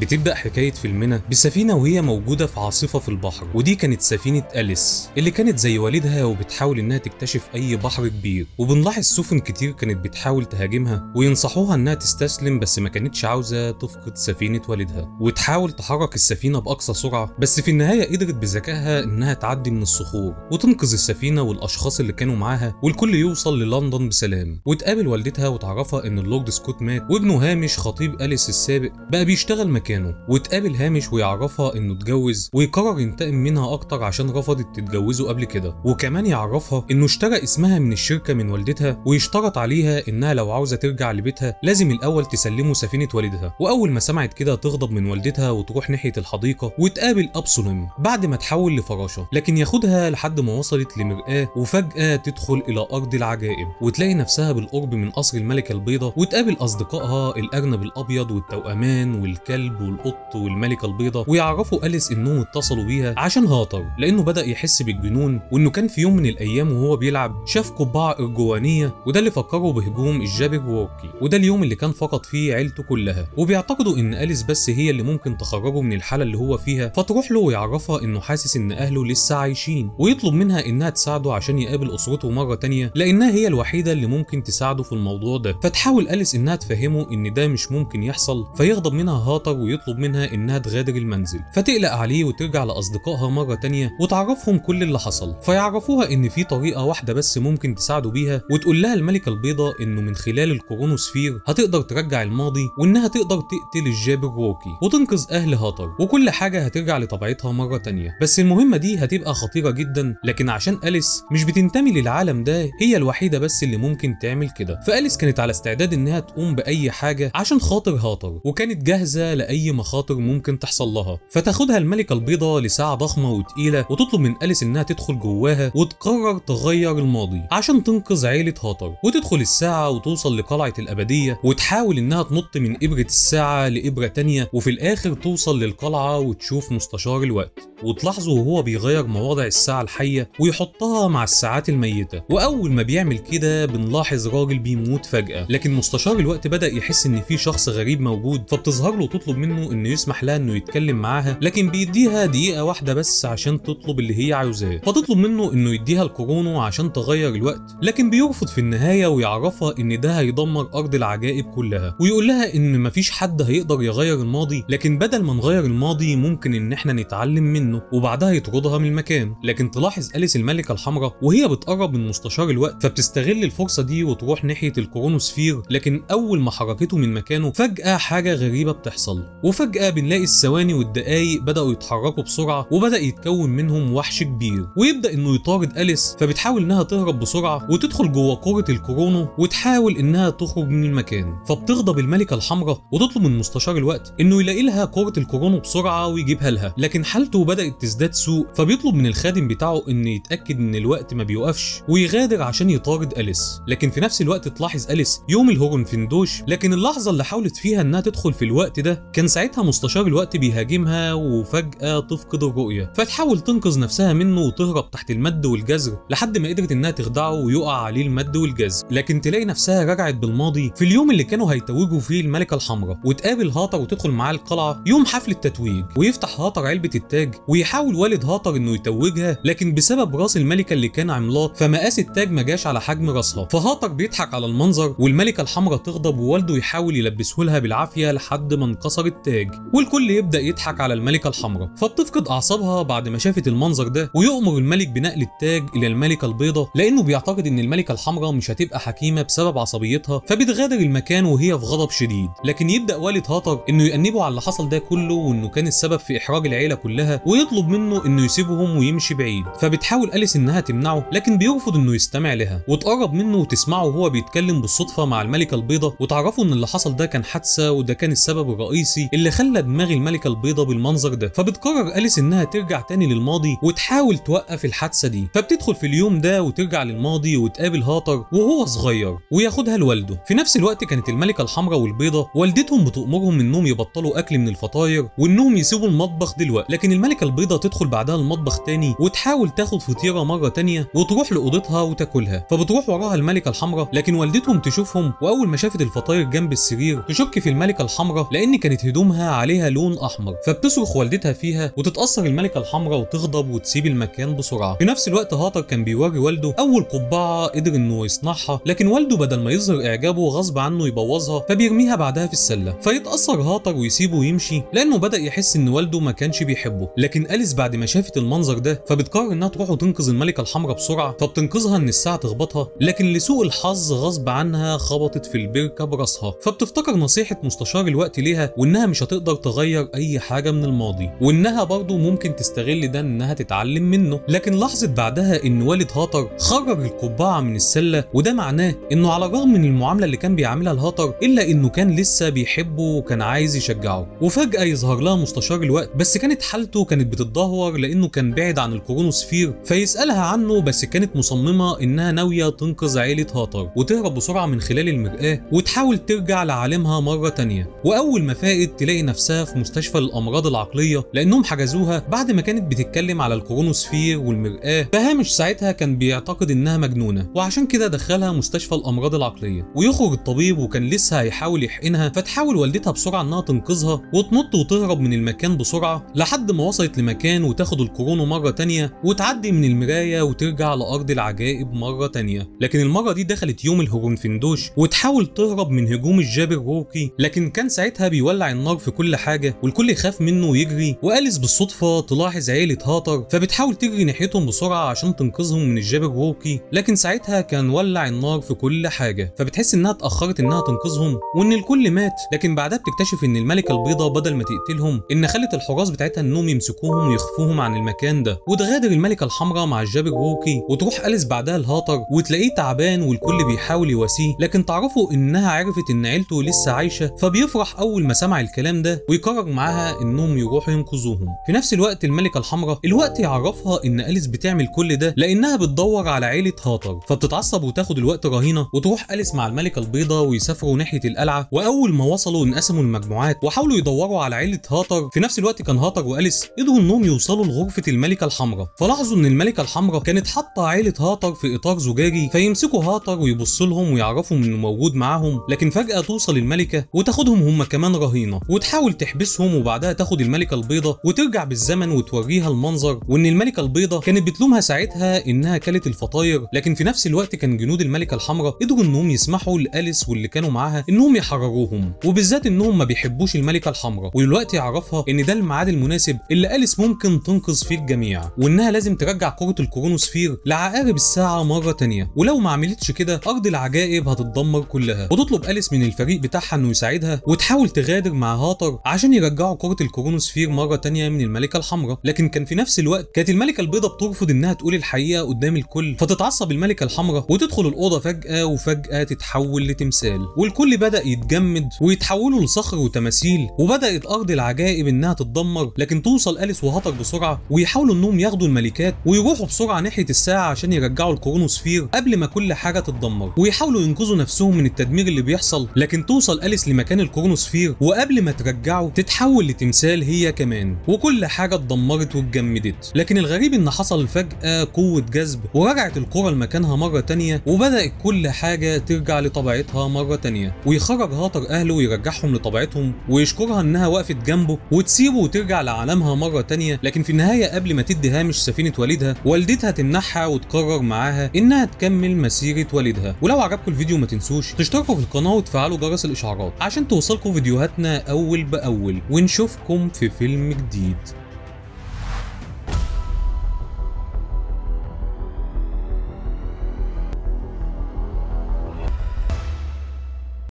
بتبدأ حكاية فيلمنا بسفينة وهي موجودة في عاصفة في البحر، ودي كانت سفينة أليس اللي كانت زي والدها وبتحاول انها تكتشف اي بحر كبير. وبنلاحظ سفن كتير كانت بتحاول تهاجمها وينصحوها انها تستسلم، بس ما كانتش عاوزة تفقد سفينة والدها وتحاول تحرك السفينة بأقصى سرعة، بس في النهاية قدرت بذكائها انها تعدي من الصخور وتنقذ السفينة والاشخاص اللي كانوا معاها، والكل يوصل للندن بسلام. وتقابل والدتها وتعرفها ان اللورد سكوت مات، وابنه هامش خطيب أليس السابق بقى بيشتغل مكانه. وتقابل هامش ويعرفها انه اتجوز ويقرر ينتقم منها اكتر عشان رفضت تتجوزه قبل كده، وكمان يعرفها انه اشترى اسمها من الشركه من والدتها، ويشترط عليها انها لو عاوزه ترجع لبيتها لازم الاول تسلمه سفينه والدها. واول ما سمعت كده تغضب من والدتها وتروح ناحيه الحديقه وتقابل ابسولم بعد ما تحول لفراشه، لكن ياخدها لحد ما وصلت لمرآه، وفجاه تدخل الى ارض العجائب وتلاقي نفسها بالقرب من قصر الملكه البيضاء، وتقابل اصدقائها الارنب الابيض والتوأمان والكلب والقط والملكة البيضاء، ويعرفوا أليس انهم اتصلوا بيها عشان هاطر لانه بدأ يحس بالجنون، وانه كان في يوم من الايام وهو بيلعب شاف قبعة ارجوانية، وده اللي فكره بهجوم الجابرواكي، وده اليوم اللي كان فقد فيه عيلته كلها. وبيعتقدوا ان أليس بس هي اللي ممكن تخرجه من الحالة اللي هو فيها، فتروح له ويعرفها انه حاسس ان اهله لسه عايشين، ويطلب منها انها تساعده عشان يقابل اسرته مرة تانية لانها هي الوحيدة اللي ممكن تساعده في الموضوع ده. فتحاول أليس انها تفهمه ان ده مش ممكن يحصل، فيغضب منها هاطر ويطلب منها انها تغادر المنزل، فتقلق عليه وترجع لاصدقائها مره تانيه وتعرفهم كل اللي حصل. فيعرفوها ان في طريقه واحده بس ممكن تساعده بيها، وتقول لها الملكه البيضاء انه من خلال الكرونوسفير هتقدر ترجع الماضي، وانها تقدر تقتل الجابرواكي وتنقذ اهل هاتر، وكل حاجه هترجع لطبيعتها مره تانيه. بس المهمه دي هتبقى خطيره جدا، لكن عشان أليس مش بتنتمي للعالم ده، هي الوحيده بس اللي ممكن تعمل كده. فأليس كانت على استعداد انها تقوم باي حاجه عشان خاطر هاتر، وكانت جاهزه لأي مخاطر ممكن تحصل لها. فتاخدها الملكة البيضاء لساعة ضخمة وتقيلة، وتطلب من أليس انها تدخل جواها، وتقرر تغير الماضي عشان تنقذ عيلة هاتر. وتدخل الساعة وتوصل لقلعة الأبدية، وتحاول انها تنط من إبرة الساعة لإبرة تانية، وفي الآخر توصل للقلعة وتشوف مستشار الوقت، وتلاحظه وهو بيغير مواضع الساعة الحية ويحطها مع الساعات الميتة. وأول ما بيعمل كده بنلاحظ راجل بيموت فجأة، لكن مستشار الوقت بدأ يحس ان في شخص غريب موجود، فبتظهر له تطلب منه انه يسمح لها انه يتكلم معاها، لكن بيديها دقيقة واحدة بس عشان تطلب اللي هي عاوزاه. فتطلب منه انه يديها الكرونو عشان تغير الوقت، لكن بيرفض في النهاية، ويعرفها ان ده هيدمر ارض العجائب كلها، ويقول لها ان مفيش حد هيقدر يغير الماضي، لكن بدل ما نغير الماضي ممكن ان احنا نتعلم منه. وبعدها يطردها من المكان، لكن تلاحظ أليس الملكة الحمراء وهي بتقرب من مستشار الوقت، فبتستغل الفرصة دي وتروح ناحية الكرونوسفير، لكن اول ما حركته من مكانه فجأة حاجة غريبة بتحصل. وفجأة بنلاقي الثواني والدقايق بدأوا يتحركوا بسرعة، وبدأ يتكون منهم وحش كبير، ويبدأ انه يطارد أليس، فبتحاول انها تهرب بسرعة وتدخل جوه كرة الكرونو وتحاول انها تخرج من المكان. فبتغضب الملكة الحمراء وتطلب من مستشار الوقت انه يلاقي لها كرة الكرونو بسرعة ويجيبها لها، لكن حالته بدأت تزداد سوء، فبيطلب من الخادم بتاعه ان يتأكد ان الوقت ما بيوقفش ويغادر عشان يطارد أليس. لكن في نفس الوقت تلاحظ أليس يوم الهورنفندوش، لكن اللحظة اللي حاولت فيها انها تدخل في الوقت ده كان ساعتها مستشار الوقت بيهاجمها، وفجأة تفقد الرؤية، فتحاول تنقذ نفسها منه وتهرب تحت المد والجزر، لحد ما قدرت انها تخدعه ويقع عليه المد والجزر، لكن تلاقي نفسها رجعت بالماضي في اليوم اللي كانوا هيتوجوا فيه الملكة الحمراء، وتقابل هاتر وتدخل معاه القلعة يوم حفل التتويج، ويفتح هاتر علبة التاج، ويحاول والد هاتر انه يتوجها، لكن بسبب راس الملكة اللي كان عملاق فمقاس التاج ما جاش على حجم راسها، فهاتر بيضحك على المنظر، والملكة الحمراء تغضب، ووالده يحاول يلبسهولها بالعافية لحد ما انكسر التاج، والكل يبدأ يضحك على الملكة الحمراء، فبتفقد أعصابها بعد ما شافت المنظر ده، ويؤمر الملك بنقل التاج إلى الملكة البيضاء، لأنه بيعتقد إن الملكة الحمراء مش هتبقى حكيمة بسبب عصبيتها، فبتغادر المكان وهي في غضب شديد، لكن يبدأ والد هاتر إنه يأنبه على اللي حصل ده كله، وإنه كان السبب في إحراج العيلة كلها، ويطلب منه إنه يسيبهم ويمشي بعيد، فبتحاول أليس إنها تمنعه، لكن بيرفض إنه يستمع لها، وتقرب منه وتسمعه وهو بيتكلم بالصدفة مع الملكة البيضاء، وتعرفوا إن اللي حصل ده كان حادثة، وده كان السبب الرئيسي اللي خلى دماغ الملكة البيضاء بالمنظر ده. فبتقرر أليس انها ترجع تاني للماضي وتحاول توقف الحادثة دي، فبتدخل في اليوم ده وترجع للماضي وتقابل هاتر وهو صغير، وياخدها لوالده. في نفس الوقت كانت الملكة الحمراء والبيضاء والدتهم بتأمرهم انهم يبطلوا اكل من الفطاير وانهم يسيبوا المطبخ دلوقتي، لكن الملكة البيضاء تدخل بعدها المطبخ تاني وتحاول تاخد فطيرة مرة تانية وتروح لأوضتها وتاكلها، فبتروح وراها الملكة الحمراء، لكن والدتهم تشوفهم، واول ما شافت الفطاير جنب السرير تشك في الملكة الحمراء لان كانت كانت هدومها عليها لون احمر، فبتصرخ والدتها فيها وتتاثر الملكه الحمراء وتغضب وتسيب المكان بسرعه. في نفس الوقت هاتر كان بيوري والده اول قبعه قدر انه يصنعها، لكن والده بدل ما يظهر اعجابه غصب عنه يبوظها فبيرميها بعدها في السله، فيتاثر هاتر ويسيبه ويمشي لانه بدا يحس ان والده ما كانش بيحبه. لكن أليس بعد ما شافت المنظر ده فبتقرر انها تروح وتنقذ الملكه الحمراء بسرعه، فبتنقذها ان الساعه تخبطها، لكن لسوء الحظ غصب عنها خبطت في البركه براسها، فبتفتكر نصيحه مستشار الوقت ليها وانها مش هتقدر تغير اي حاجه من الماضي، وانها برضه ممكن تستغل ده انها تتعلم منه. لكن لاحظت بعدها ان والد هاتر خرج القبعه من السله، وده معناه انه على الرغم من المعامله اللي كان بيعاملها الهاتر الا انه كان لسه بيحبه وكان عايز يشجعه. وفجاه يظهر لها مستشار الوقت، بس كانت حالته كانت بتتدهور لانه كان بعيد عن الكرونوسفير، فيسالها عنه بس كانت مصممه انها ناويه تنقذ عائله هاتر وتهرب بسرعه من خلال المرآه وتحاول ترجع لعالمها مره ثانيه. واول ما فاقت تلاقي نفسها في مستشفى الامراض العقليه لانهم حجزوها بعد ما كانت بتتكلم على الكرونوسفير والمرآه، فهامش ساعتها كان بيعتقد انها مجنونه وعشان كده دخلها مستشفى الامراض العقليه. ويخرج الطبيب وكان لسه هيحاول يحقنها، فتحاول والدتها بسرعه انها تنقذها وتنط وتهرب من المكان بسرعه لحد ما وصلت لمكان وتاخد الكرونو مره ثانيه وتعدي من المرايه وترجع لارض العجائب مره ثانيه. لكن المره دي دخلت يوم الهورنفندوش وتحاول تهرب من هجوم الجابرروكي، لكن كان ساعتها بيولع النار في كل حاجه والكل يخاف منه ويجري. وأليس بالصدفه تلاحظ عيله هاتر فبتحاول تجري ناحيتهم بسرعه عشان تنقذهم من الجابرروكي، لكن ساعتها كان ولع النار في كل حاجه، فبتحس انها اتاخرت انها تنقذهم وان الكل مات. لكن بعدها بتكتشف ان الملكه البيضاء بدل ما تقتلهم ان خلت الحراس بتاعتها انهم يمسكوهم ويخفوهم عن المكان ده. وتغادر الملكه الحمراء مع الجابرروكي وتروح أليس بعدها لهاتر وتلاقيه تعبان والكل بيحاول يواسيه، لكن تعرفه انها عرفت ان عيلته لسه عايشه، فبيفرح اول ما سمع الكلام ده ويقرر معاها انهم يروحوا ينقذوهم. في نفس الوقت الملكه الحمراء الوقت يعرفها ان أليس بتعمل كل ده لانها بتدور على عيله هاتر، فبتتعصب وتاخد الوقت رهينه وتروح أليس مع الملكه البيضاء ويسافروا ناحيه القلعه. واول ما وصلوا انقسموا المجموعات وحاولوا يدوروا على عيله هاتر. في نفس الوقت كان هاتر وأليس قدروا انهم يوصلوا لغرفه الملكه الحمراء، فلاحظوا ان الملكه الحمراء كانت حاطه عيله هاتر في اطار زجاجي، فيمسكوا هاتر ويبص لهم ويعرفوا انه موجود معاهم. لكن فجاه توصل الملكه وتاخدهم هم كمان رهينه وتحاول تحبسهم، وبعدها تاخد الملكه البيضاء وترجع بالزمن وتوريها المنظر، وان الملكه البيضاء كانت بتلومها ساعتها انها كلت الفطاير. لكن في نفس الوقت كان جنود الملكه الحمراء قدروا انهم يسمحوا لأليس واللي كانوا معاها انهم يحرروهم، وبالذات انهم ما بيحبوش الملكه الحمراء، والوقت يعرفها ان ده الميعاد المناسب اللي أليس ممكن تنقذ فيه الجميع، وانها لازم ترجع كره الكرونوسفير لعقارب الساعه مره ثانيه، ولو ما عملتش كده ارض العجائب هتتدمر كلها. وتطلب أليس من الفريق بتاعها انه يساعدها وتحاول تغادر مع هاتر عشان يرجعوا كره الكرونوسفير مره ثانيه من الملكه الحمراء. لكن كان في نفس الوقت كانت الملكه البيضاء بترفض انها تقول الحقيقه قدام الكل، فتتعصب الملكه الحمراء وتدخل الاوضه فجاه، وفجاه تتحول لتمثال والكل بدا يتجمد ويتحولوا لصخر وتماثيل، وبدات ارض العجائب انها تتدمر. لكن توصل أليس وهاتر بسرعه ويحاولوا انهم ياخدوا الملكات ويروحوا بسرعه ناحيه الساعه عشان يرجعوا الكرونوسفير قبل ما كل حاجه تتدمر، ويحاولوا ينقذوا نفسهم من التدمير اللي بيحصل. لكن توصل أليس لمكان الكرونوسفير وقبل ما ترجعه تتحول لتمثال هي كمان، وكل حاجه اتدمرت واتجمدت. لكن الغريب ان حصل فجاه قوه جذب ورجعت الكره لمكانها مره ثانيه، وبدات كل حاجه ترجع لطبيعتها مره ثانيه، ويخرج هاتر اهله ويرجعهم لطبيعتهم ويشكرها انها وقفت جنبه وتسيبه وترجع لعالمها مره ثانيه. لكن في النهايه قبل ما تدي هامش سفينه والدها، والدتها تمنحها وتقرر معاها انها تكمل مسيره والدها. ولو عجبكم الفيديو ما تنسوش تشتركوا في القناه وتفعلوا جرس الاشعارات عشان توصلكم فيديوهاتنا اول باول، ونشوفكم في فيلم جديد.